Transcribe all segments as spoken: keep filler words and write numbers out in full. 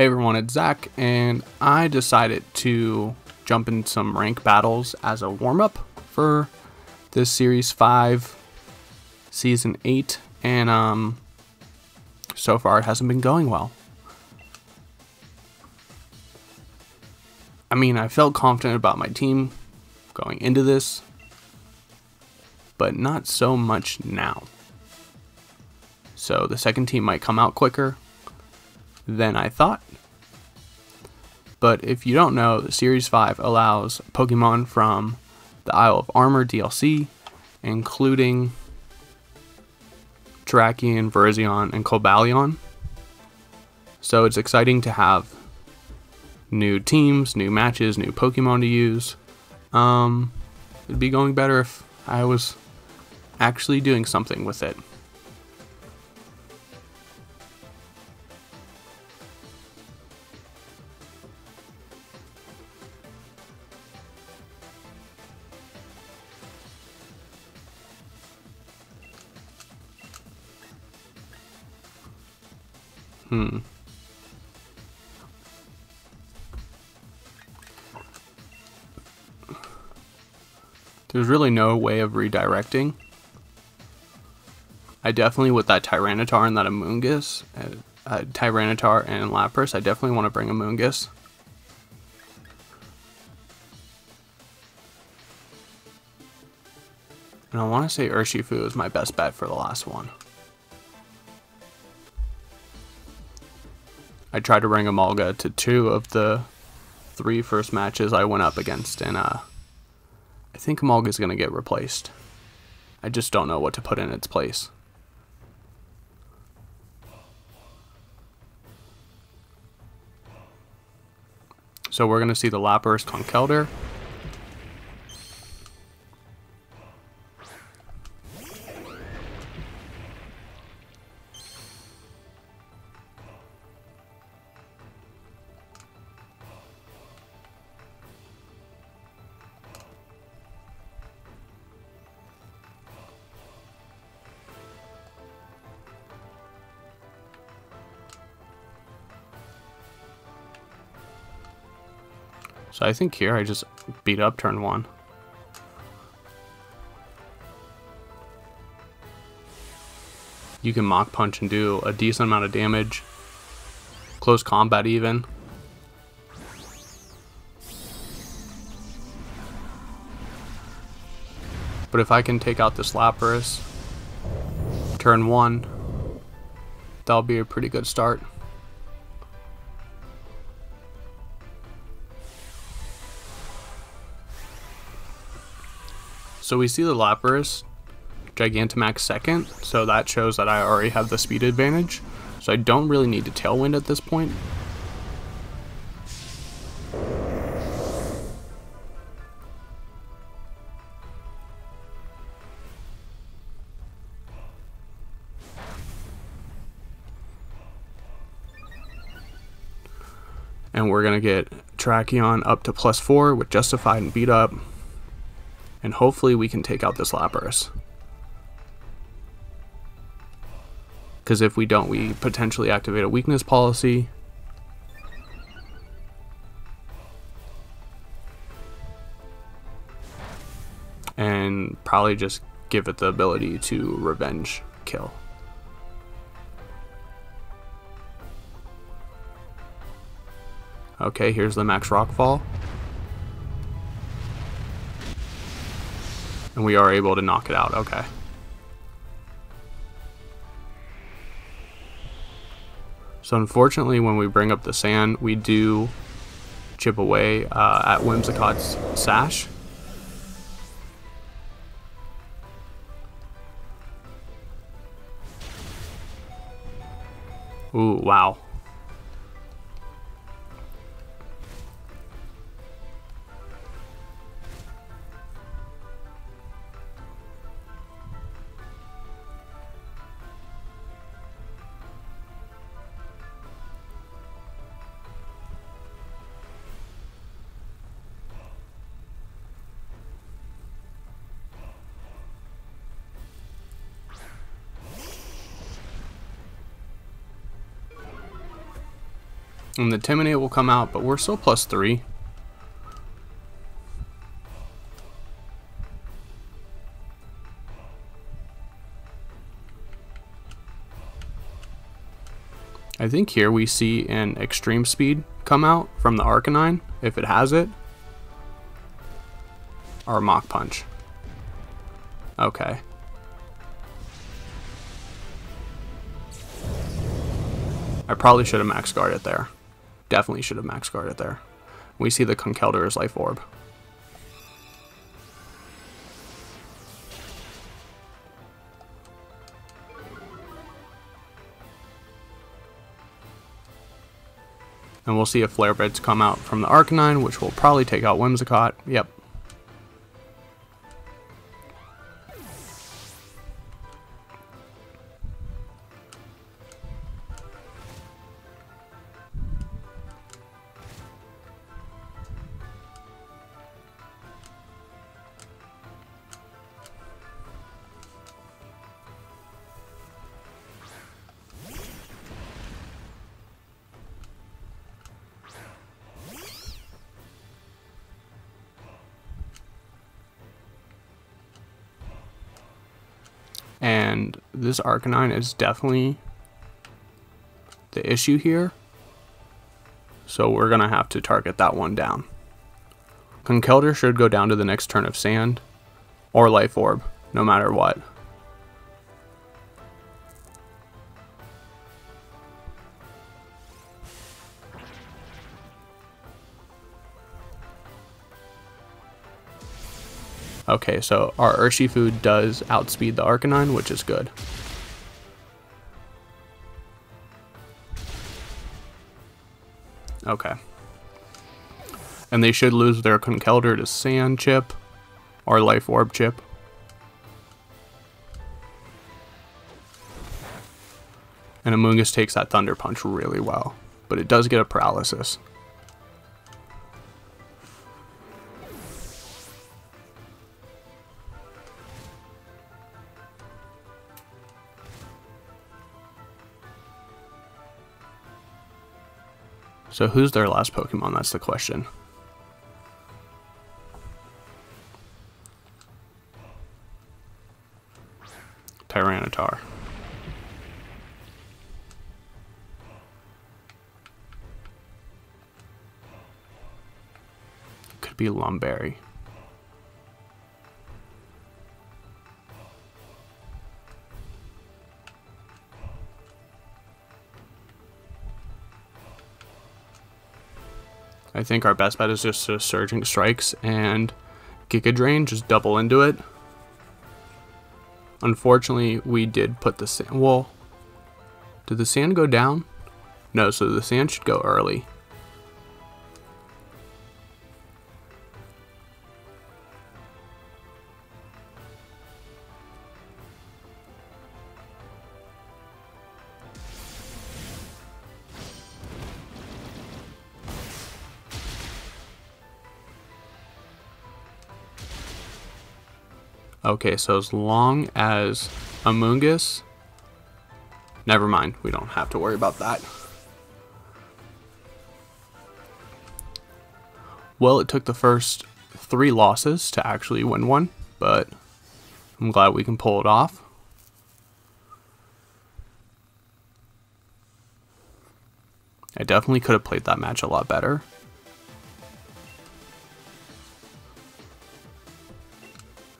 Hey everyone, it's Zach, and I decided to jump in some rank battles as a warm-up for this Series five, Season eight, and um, so far it hasn't been going well. I mean, I felt confident about my team going into this, but not so much now. So the second team might come out quicker than I thought. But if you don't know, Series five allows Pokemon from the Isle of Armor D L C, including Terrakion, Virizion, and Cobalion. So it's exciting to have new teams, new matches, new Pokemon to use. Um, it'd be going better if I was actually doing something with it. Hmm. There's really no way of redirecting. I definitely, with that Tyranitar and that Amoonguss, uh, uh, Tyranitar and Lapras, I definitely want to bring Amoonguss. And I want to say Urshifu is my best bet for the last one. I tried to bring Emolga to two of the three first matches I went up against, and uh, I think Emolga is going to get replaced. I just don't know what to put in its place. So we're going to see the Lapras, Conkeldurr. So I think here I just beat up turn one. You can Mach Punch and do a decent amount of damage. Close combat even. But if I can take out this Lapras, turn one, that'll be a pretty good start. So we see the Lapras, Gigantamax second, so that shows that I already have the speed advantage, so I don't really need to Tailwind at this point. And we're going to get Terrakion up to plus four with Justified and Beat Up. And hopefully we can take out this Lapras. Because if we don't, we potentially activate a weakness policy. And probably just give it the ability to revenge kill. Okay, here's the max rockfall. And we are able to knock it out, okay. So unfortunately, when we bring up the sand, we do chip away uh, at Whimsicott's sash. Ooh, wow. And the Intimidate will come out, but we're still plus three. I think here we see an Extreme Speed come out from the Arcanine, if it has it. Or Mach Punch. Okay. I probably should have max guard it there. Definitely should have max guard it there. We see the Conkeldurr's Life Orb. And we'll see a Flare Blitz come out from the Arcanine, which will probably take out Whimsicott. Yep. And this Arcanine is definitely the issue here. So we're going to have to target that one down. Conkeldurr should go down to the next turn of Sand or Life Orb, no matter what. Okay, so our Urshifu does outspeed the Arcanine, which is good. Okay. And they should lose their Conkeldurr to Sand Chip or Life Orb Chip. And Amoonguss takes that Thunder Punch really well, but it does get a Paralysis. So who's their last Pokemon? That's the question. Tyranitar. Could be Lumberry. I think our best bet is just to Surging Strikes and Giga Drain, just double into it. Unfortunately, we did put the Sand... Well, did the Sand go down? No, so the Sand should go early. Okay, so as long as Amoonguss, never mind, we don't have to worry about that. Well, it took the first three losses to actually win one, but I'm glad we can pull it off. I definitely could have played that match a lot better.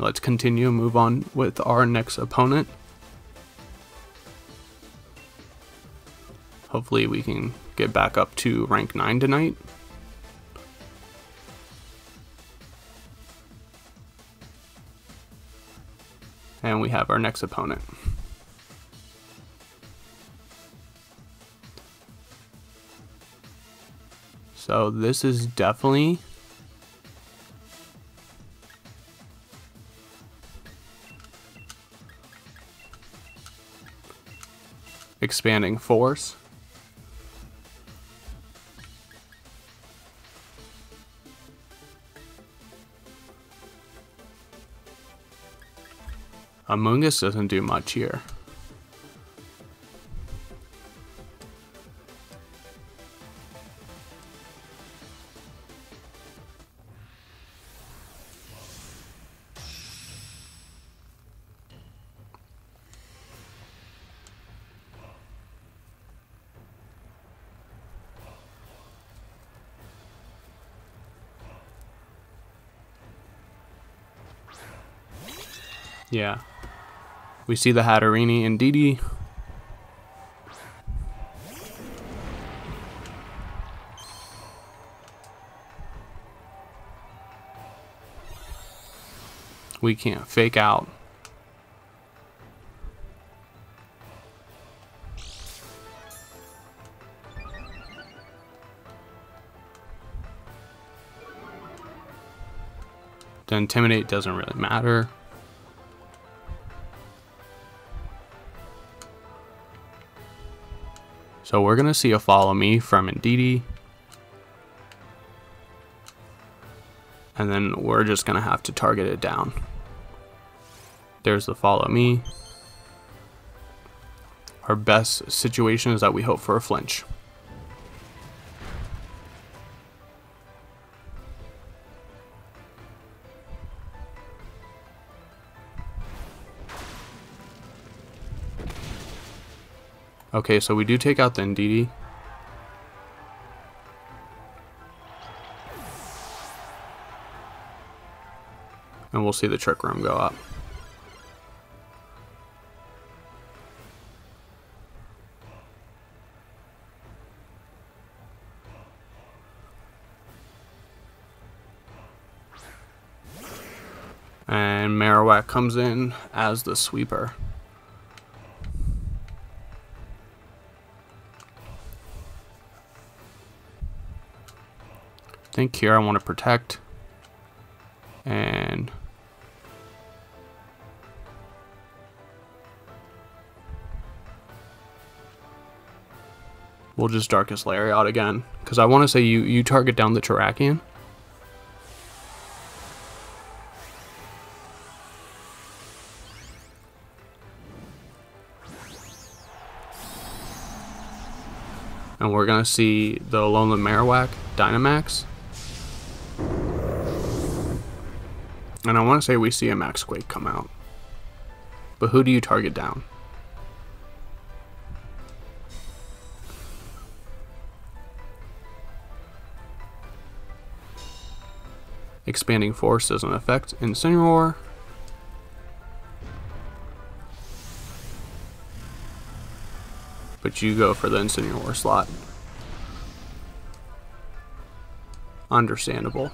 Let's continue and move on with our next opponent. Hopefully we can get back up to rank nine tonight. And we have our next opponent. So this is definitely Expanding Force. Amoonguss doesn't do much here. Yeah. We see the Hatterene and Indeedee. We can't fake out. The intimidate doesn't really matter. So we're gonna see a follow me from Indeedee. And then we're just gonna have to target it down. There's the follow me. Our best situation is that we hope for a flinch. Okay, so we do take out the Indeedee. And we'll see the Trick Room go up. And Marowak comes in as the sweeper. I think here I want to protect. And we'll just Darkest Lariat again. Because I want to say you, you target down the Terrakion. And we're going to see the Alolan Marowak Dynamax. And I want to say we see a Maxquake come out. But who do you target down? Expanding Force doesn't affect Incineroar. But you go for the Incineroar slot. Understandable.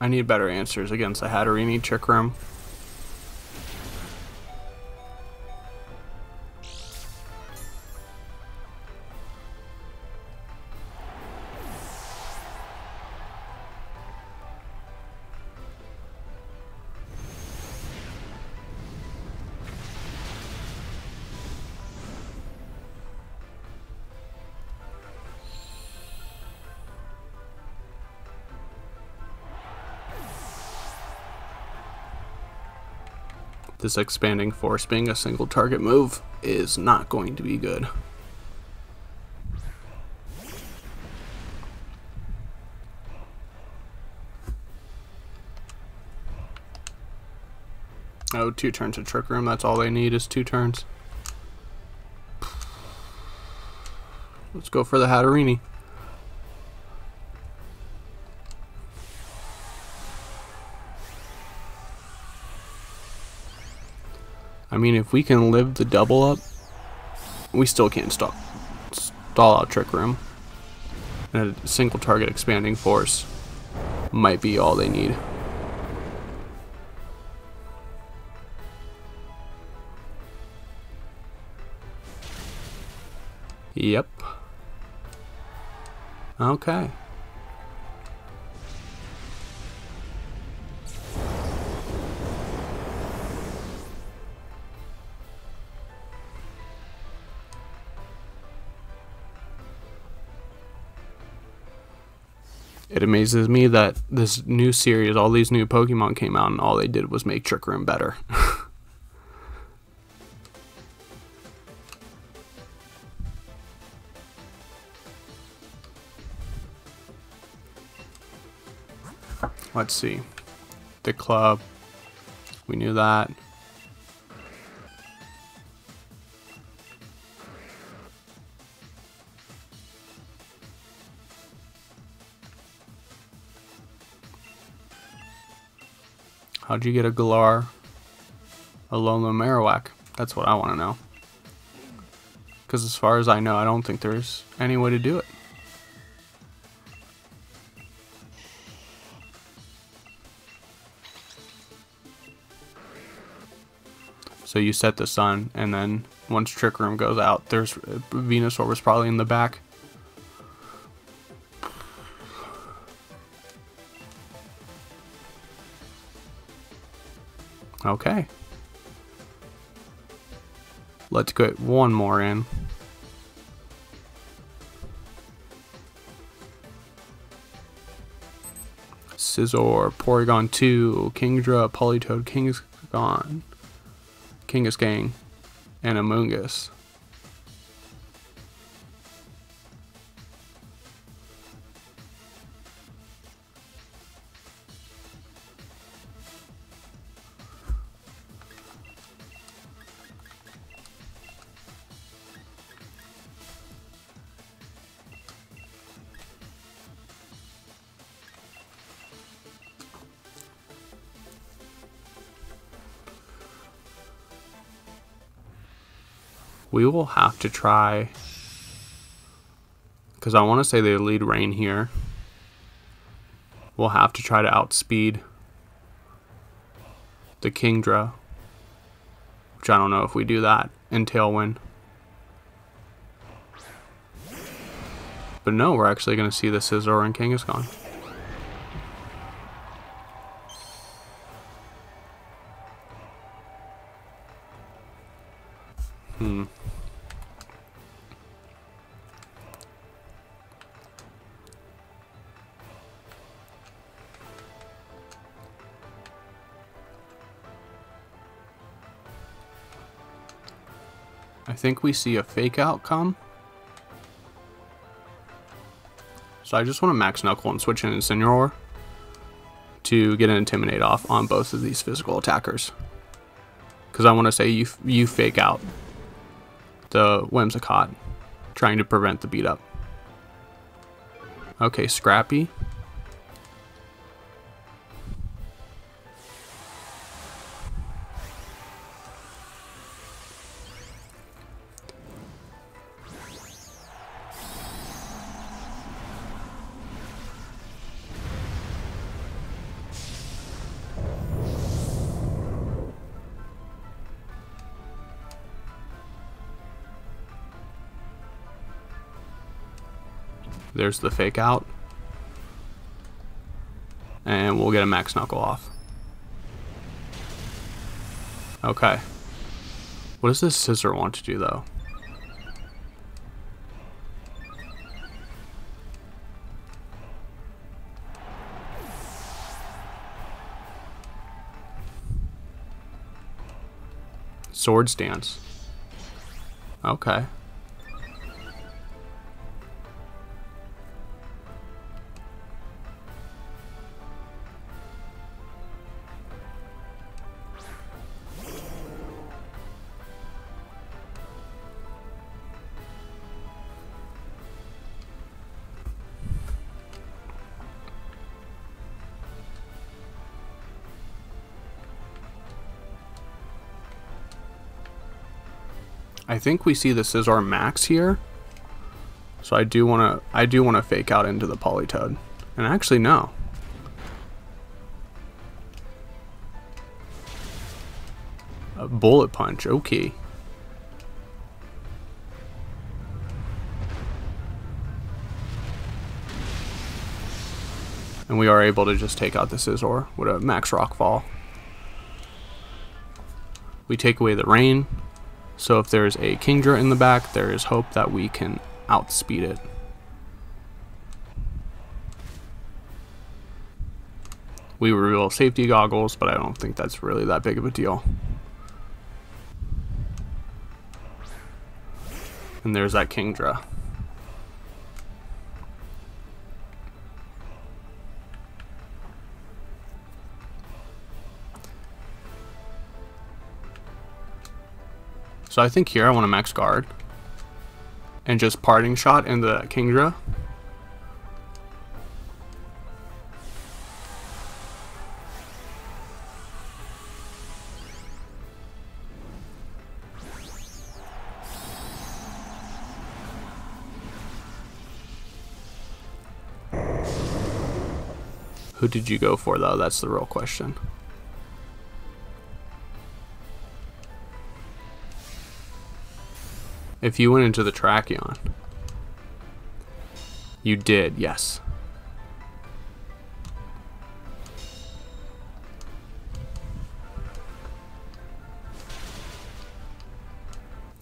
I need better answers against the Hatterene, Trick Room. This Expanding Force being a single target move is not going to be good. Oh, two turns of Trick Room, that's all they need is two turns. Let's go for the Hatterene. I mean, if we can live the double up, we still can't stall, stall out Trick Room. And a single target Expanding Force might be all they need. Yep. Okay. It amazes me that this new series, all these new Pokemon came out and all they did was make Trick Room better. Let's see. The club. We knew that. How'd you get a Galar? Alolan Marowak? That's what I want to know. Because as far as I know, I don't think there's any way to do it. So you set the sun, and then once Trick Room goes out, there's Venusaur was probably in the back. Okay. Let's get one more in. Scizor, Porygon two, Kingdra, Politoed, Kangaskhan. Kangaskhan and Amoonguss. We will have to try, because I want to say they lead rain here. We'll have to try to outspeed the Kingdra, which I don't know if we do that in Tailwind. But no, we're actually going to see the Scizor and Kangaskhan. Hmm. I think we see a fake outcome. So I just want to max Knuckle and switch in Incineroar to get an Intimidate off on both of these physical attackers. Because I want to say you, you fake out the Whimsicott, trying to prevent the beat up. Okay, Scrappy. There's the fake out. And we'll get a max knuckle off. Okay. What does this Scizor want to do though? Sword stance. Okay. I think we see the Scizor max here, so I do want to I do want to fake out into the Politoed, and actually no. A bullet punch, okay. And we are able to just take out the Scizor with a max rock fall. We take away the rain. So if there's a Kingdra in the back, there is hope that we can outspeed it. we reveal safety goggles, but I don't think that's really that big of a deal. And there's that Kingdra. So I think here I want to max guard and just parting shot into that Kingdra. Who did you go for though? That's the real question. If you went into the Terrakion. You did, yes.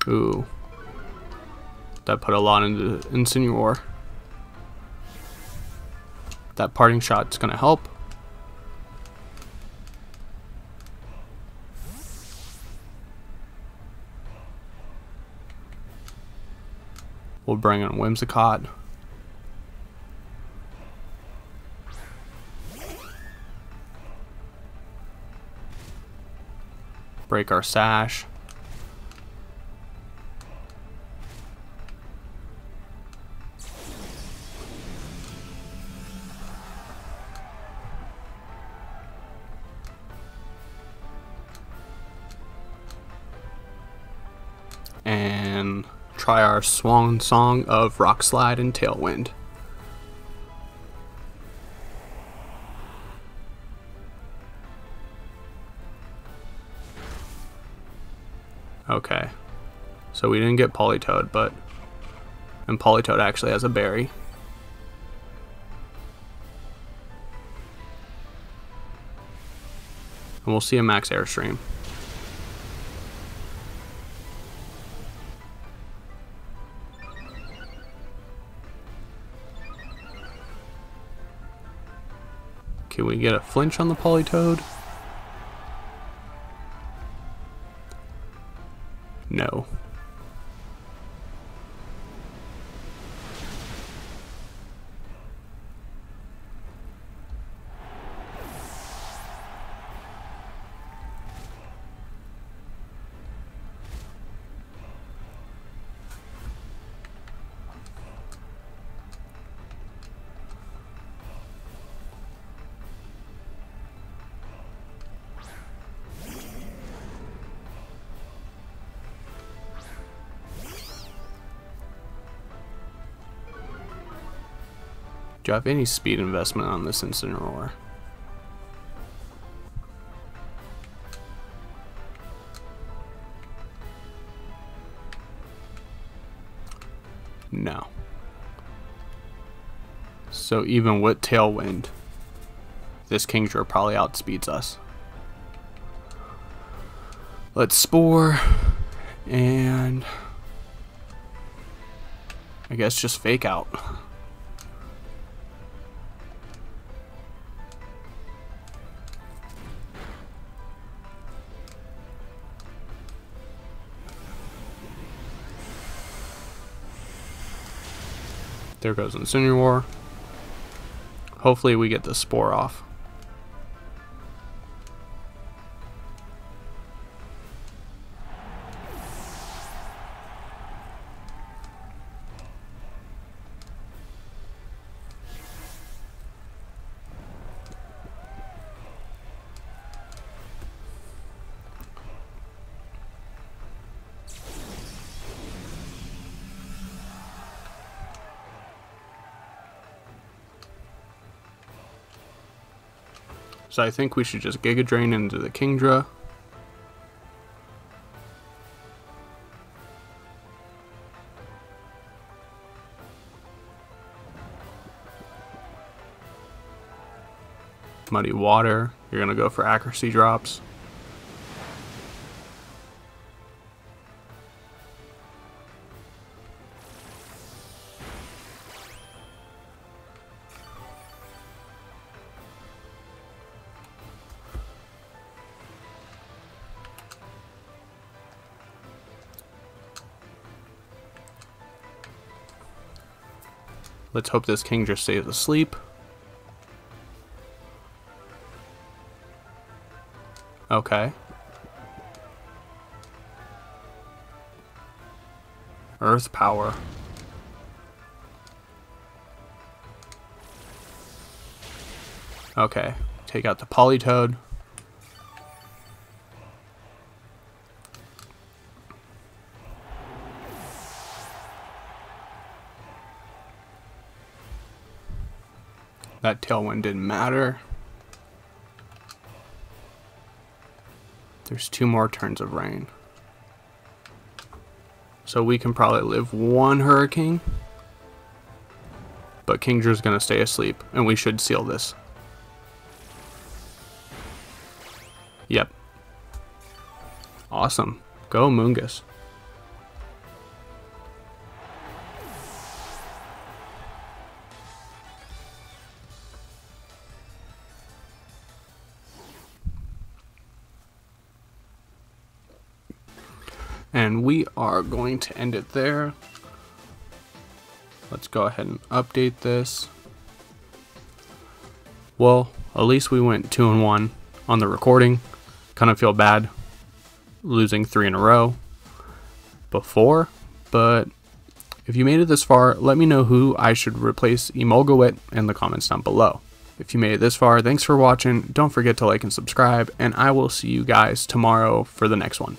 Ooh. That put a lot into Incineroar. That parting shot's gonna help. We'll bring in Whimsicott. Break our sash. And try our swan song of Rock Slide and Tailwind. Okay, so we didn't get Politoed, but and Politoed actually has a berry. And we'll see a max airstream. Can we get a flinch on the Politoed? No. Do you have any speed investment on this Incineroar? No. So even with Tailwind, this Kingdra probably outspeeds us. Let's Spore, and I guess just Fake Out. There goes Incineroar. Hopefully we get the Spore off. So I think we should just Giga Drain into the Kingdra. Muddy Water, you're gonna go for accuracy drops. Let's hope this Kingdra stays asleep. Okay. Earth power. Okay, take out the Politoed. That Tailwind didn't matter. There's two more turns of rain. So we can probably live one hurricane. But Kingdra's gonna stay asleep, and we should seal this. Yep. Awesome. Go Amoonguss. And we are going to end it there. Let's go ahead and update this. Well, at least we went two and one on the recording. Kind of feel bad losing three in a row before, but if you made it this far, let me know who I should replace Emolga with in the comments down below. If you made it this far, thanks for watching. Don't forget to like and subscribe, and I will see you guys tomorrow for the next one.